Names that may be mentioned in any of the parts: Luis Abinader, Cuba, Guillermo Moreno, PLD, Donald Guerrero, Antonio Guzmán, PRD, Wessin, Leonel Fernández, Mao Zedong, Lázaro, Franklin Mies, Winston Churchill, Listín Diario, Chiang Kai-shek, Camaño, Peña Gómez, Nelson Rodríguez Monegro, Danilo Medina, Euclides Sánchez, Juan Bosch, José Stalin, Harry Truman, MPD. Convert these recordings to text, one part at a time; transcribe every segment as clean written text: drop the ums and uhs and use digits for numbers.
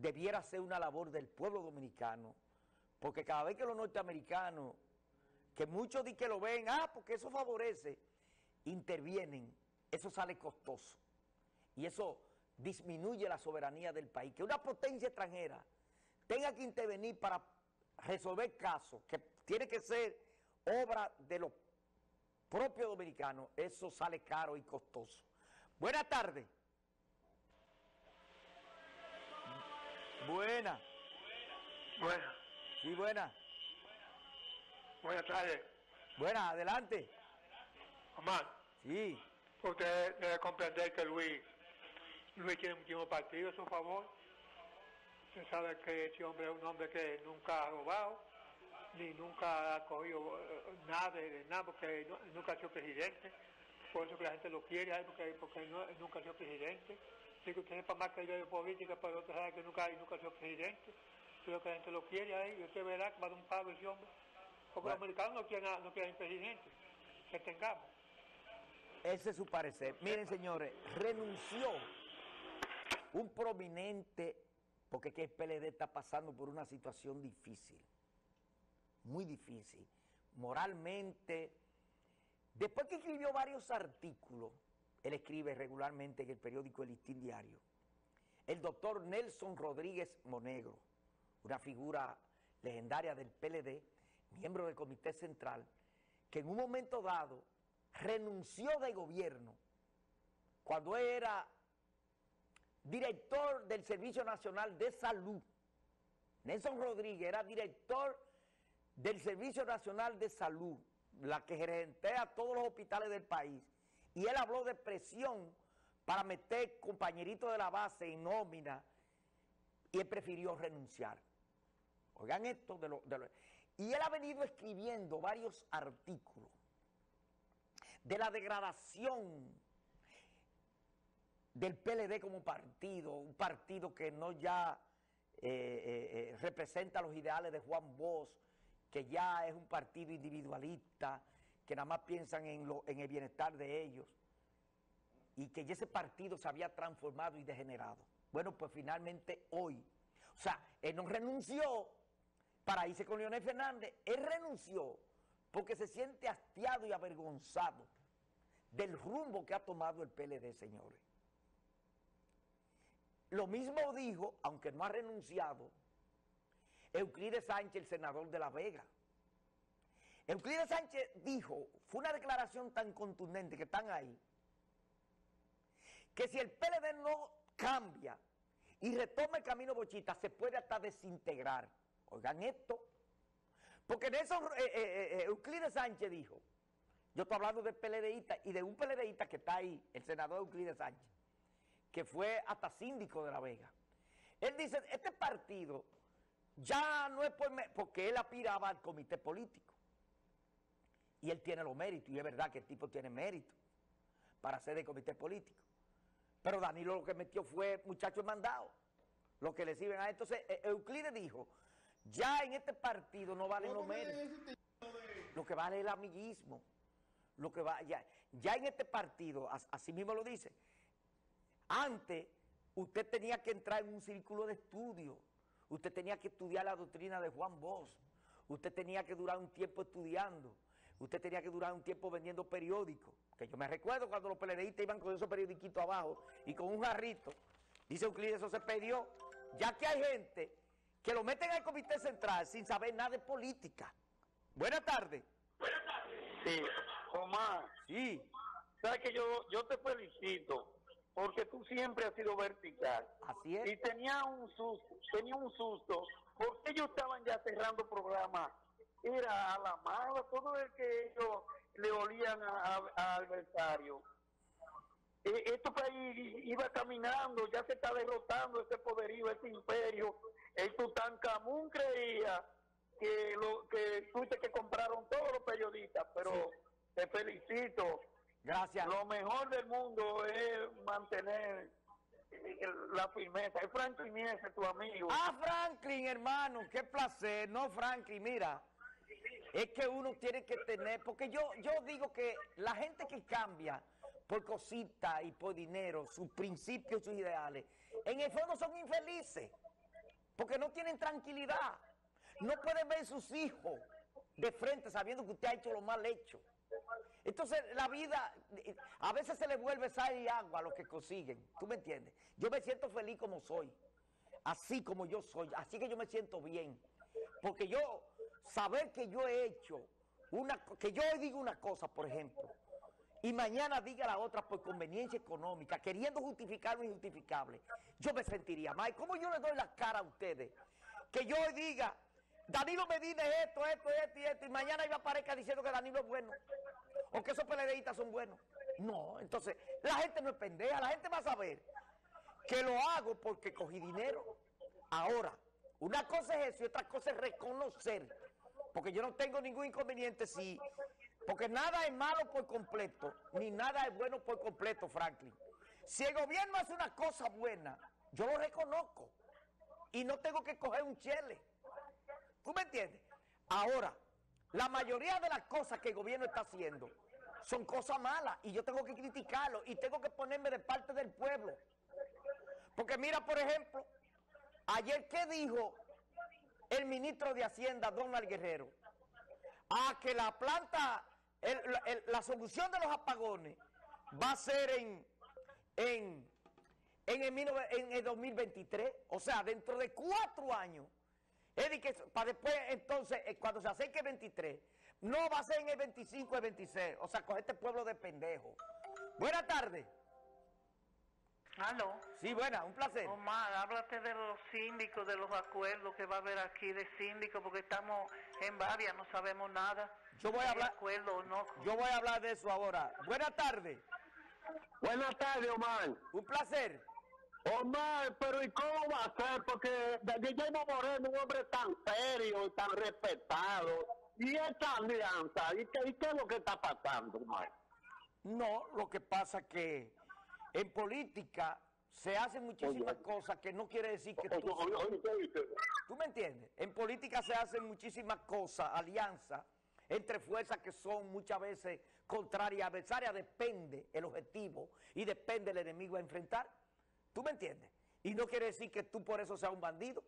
debiera ser una labor del pueblo dominicano, porque cada vez que los norteamericanos, que muchos dicen que lo ven, porque eso favorece, intervienen, eso sale costoso, y eso disminuye la soberanía del país. Que una potencia extranjera tenga que intervenir para resolver casos, que tiene que ser obra de los propios dominicanos, eso sale caro y costoso. Buenas tardes. Buena. Buena. Sí, buena. Buenas tardes. Buena, adelante. Omar. Sí. Usted debe comprender que Luis tiene muchísimo partido a su favor. Usted sabe que este hombre es un hombre que nunca ha robado, ni nunca ha cogido nada de nada, porque nunca ha sido presidente. Por eso que la gente lo quiere, porque nunca ha sido presidente. Así que usted sepa más que yo de política, pero usted sabe que nunca ha sido presidente. Creo que la gente lo quiere ahí, y usted verá que va a dar un palo ese hombre. Porque los americanos no quieren presidente que tengamos. Ese es su parecer. Miren, señores, renunció un prominente, porque que el PLD está pasando por una situación difícil, muy difícil, moralmente. Después que escribió varios artículos, él escribe regularmente en el periódico El Listín Diario, el doctor Nelson Rodríguez Monegro, una figura legendaria del PLD, miembro del Comité Central, que en un momento dado renunció de gobierno cuando era director del Servicio Nacional de Salud. Nelson Rodríguez era director del Servicio Nacional de Salud, la que gerentea todos los hospitales del país, y él habló de presión para meter compañeritos de la base en nómina, y él prefirió renunciar. Oigan esto y él ha venido escribiendo varios artículos de la degradación del PLD como partido, un partido que no ya representa los ideales de Juan Bosch, que ya es un partido individualista, que nada más piensan en el bienestar de ellos, y que ya ese partido se había transformado y degenerado. Bueno, pues finalmente hoy, o sea, él no renunció para irse con Leonel Fernández, él renunció porque se siente hastiado y avergonzado del rumbo que ha tomado el PLD, señores. Lo mismo dijo, aunque no ha renunciado, Euclides Sánchez, el senador de La Vega. Euclides Sánchez dijo, fue una declaración tan contundente que están ahí, que si el PLD no cambia y retoma el camino bochita, se puede hasta desintegrar. Oigan esto, porque de eso Euclides Sánchez dijo, yo estoy hablando de PLDista y de un PLDista que está ahí, el senador Euclides Sánchez, que fue hasta síndico de La Vega. Él dice, este partido ya no es porque él aspiraba al comité político, y él tiene los méritos, y es verdad que el tipo tiene mérito para ser del comité político, pero Danilo lo que metió fue muchachos mandados, lo que le sirven a él. Entonces Euclides dijo, ya en este partido no valen los méritos, lo que vale es el amiguismo, lo que va, ya en este partido, así mismo lo dice. Antes, usted tenía que entrar en un círculo de estudio, usted tenía que estudiar la doctrina de Juan Bosch, usted tenía que durar un tiempo estudiando, usted tenía que durar un tiempo vendiendo periódicos, que yo me recuerdo cuando los PLDistas iban con esos periodiquitos abajo y con un jarrito, dice Euclides, eso se perdió, ya que hay gente que lo meten al Comité Central sin saber nada de política. Buenas tardes. Buenas tardes. Sí, Omar. Sí. ¿Sabes que yo te felicito? Porque tú siempre has sido vertical. Así es. Y tenía un susto, porque ellos estaban ya cerrando programas. Era a la mala, todo el que ellos le olían a adversario. Este país iba caminando, ya se está derrotando este poderío, este imperio. El Tutankamón creía que fuiste que compraron todos los periodistas, pero sí. Te felicito. Gracias. Lo mejor del mundo es mantener la firmeza. Es Franklin Mies, tu amigo. Franklin, hermano, qué placer. No, Franklin, mira, es que uno tiene que tener, porque yo digo que la gente que cambia por cositas y por dinero, sus principios, sus ideales, en el fondo son infelices. porque no tienen tranquilidad. No pueden ver sus hijos de frente sabiendo que usted ha hecho lo mal hecho. Entonces la vida a veces se le vuelve sal y agua a los que consiguen. ¿Tú me entiendes? Yo me siento feliz como soy, así como yo soy, así que yo me siento bien. Porque yo, saber que yo he hecho, que yo hoy digo una cosa, por ejemplo, y mañana diga la otra por conveniencia económica, queriendo justificar lo injustificable, yo me sentiría mal. ¿Cómo yo le doy la cara a ustedes? Que yo hoy diga, Danilo Medina es esto, esto, esto y esto, y mañana yo aparezca diciendo que Danilo es bueno, o que esos PLDistas son buenos. No, entonces, la gente no es pendeja, la gente va a saber que lo hago porque cogí dinero. Ahora, una cosa es eso y otra cosa es reconocer, porque yo no tengo ningún inconveniente, sí, porque nada es malo por completo, ni nada es bueno por completo, Franklin. Si el gobierno hace una cosa buena, yo lo reconozco y no tengo que coger un chele. ¿Tú me entiendes? Ahora, la mayoría de las cosas que el gobierno está haciendo son cosas malas y yo tengo que criticarlo y tengo que ponerme de parte del pueblo. Porque mira, por ejemplo, ayer, ¿qué dijo el ministro de Hacienda, Donald Guerrero? Ah, que la planta, la solución de los apagones va a ser en el 2023. O sea, dentro de 4 años. Para después, entonces, cuando se acerque el 23, no va a ser en el 25, el 26. O sea, coge este pueblo de pendejo. Buenas tardes. ¿Aló? Sí, buena, un placer. Omar, háblate de los síndicos, de los acuerdos que va a haber aquí de síndicos, porque estamos en varias, no sabemos nada. Yo voy a hablar. Acuerdo o no. Yo voy a hablar de eso ahora. Buenas tardes. Buenas tardes, Omar. Un placer. Omar, pero ¿y cómo va a ser? Porque Guillermo Moreno, un hombre tan serio y tan respetado, y esta alianza, ¿y qué es lo que está pasando, Omar? No, lo que pasa que en política se hacen muchísimas cosas que no quiere decir que tú... ¿Tú me entiendes? En política se hacen muchísimas cosas, alianzas, entre fuerzas que son muchas veces contrarias, adversarias, depende el objetivo y depende el enemigo a enfrentar. ¿Tú me entiendes? Y no quiere decir que tú por eso seas un bandido,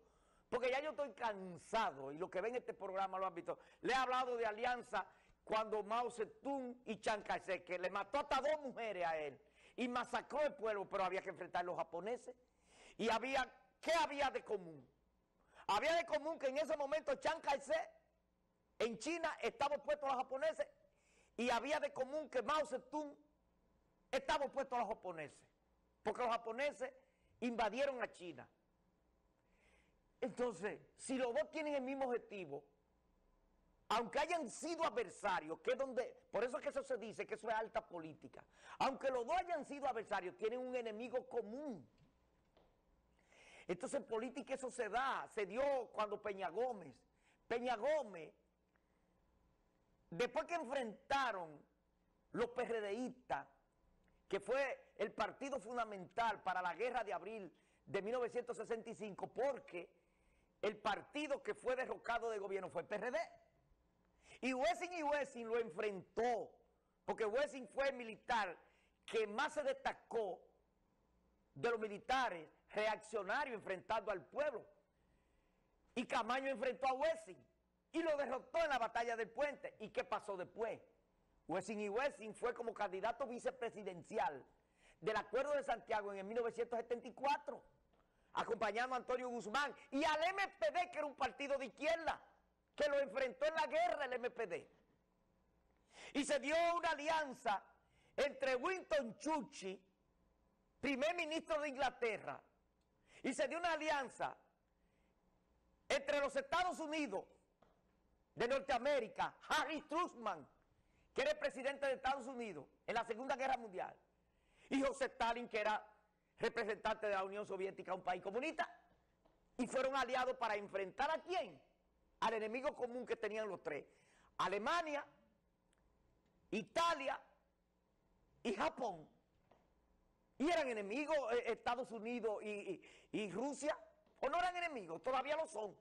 porque ya yo estoy cansado y los que ven este programa lo han visto. Le he hablado de alianza cuando Mao Zedong y Chiang Kai-shek, que le mató hasta 2 mujeres a él, y masacró el pueblo, pero había que enfrentar a los japoneses. Y había, ¿qué había de común? Había de común que en ese momento Chiang Kai-shek en China estaba opuesto a los japoneses, y había de común que Mao Zedong estaba opuesto a los japoneses, porque los japoneses invadieron a China. Entonces, si los dos tienen el mismo objetivo, aunque hayan sido adversarios, que es donde, por eso es que eso se dice, que eso es alta política. Aunque los dos hayan sido adversarios, tienen un enemigo común. Entonces en política eso se da, se dio cuando Peña Gómez, después que enfrentaron los PRDistas, que fue el partido fundamental para la guerra de abril de 1965, porque el partido que fue derrocado de gobierno fue el PRD. Y Wessin lo enfrentó, porque Wessin fue el militar que más se destacó de los militares reaccionarios enfrentando al pueblo. Y Camaño enfrentó a Wessin y lo derrotó en la batalla del puente. ¿Y qué pasó después? Wessin fue como candidato vicepresidencial del Acuerdo de Santiago en el 1974, acompañando a Antonio Guzmán y al MPD, que era un partido de izquierda, que lo enfrentó en la guerra el MPD. Y se dio una alianza entre Winston Churchill, primer ministro de Inglaterra, y se dio una alianza entre los Estados Unidos de Norteamérica, Harry Truman, que era el presidente de Estados Unidos en la Segunda Guerra Mundial, y José Stalin, que era representante de la Unión Soviética, un país comunista, y fueron aliados para enfrentar ¿a quién? Al enemigo común que tenían los tres: Alemania, Italia y Japón. Y eran enemigos Estados Unidos y Rusia, o no eran enemigos, todavía lo son.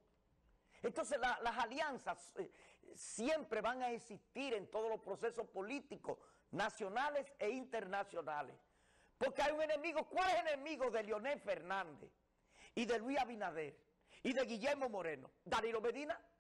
Entonces las alianzas siempre van a existir en todos los procesos políticos, nacionales e internacionales. Porque hay un enemigo. ¿Cuál es el enemigo de Leonel Fernández y de Luis Abinader? y de Guillermo Moreno. Danilo Medina